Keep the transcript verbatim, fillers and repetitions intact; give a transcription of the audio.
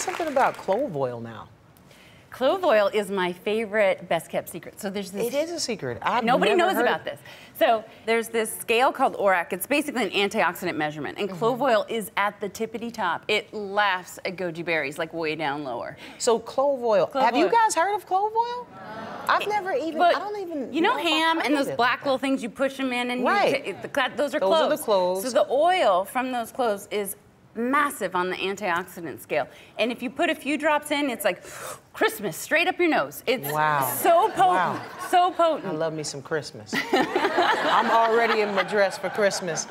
saying something about clove oil now. Clove oil is my favorite best-kept secret. So there's this. It is a secret. I've nobody never knows heard about this. So there's this scale called O R A C. It's basically an antioxidant measurement, and mm-hmm. clove oil is at the tippity top. It laughs at goji berries, like way down lower. So clove oil. Clove Have oil. you guys heard of clove oil? I've it, never even. But I don't even. You know, know ham and those black like little things you push them in, and right. you it, those are those cloves. Are the cloves. So the oil from those cloves is massive on the antioxidant scale, and if you put a few drops in, it's like Christmas straight up your nose. It's wow. so potent, wow. so potent. I love me some Christmas. I'm already in my dress for Christmas.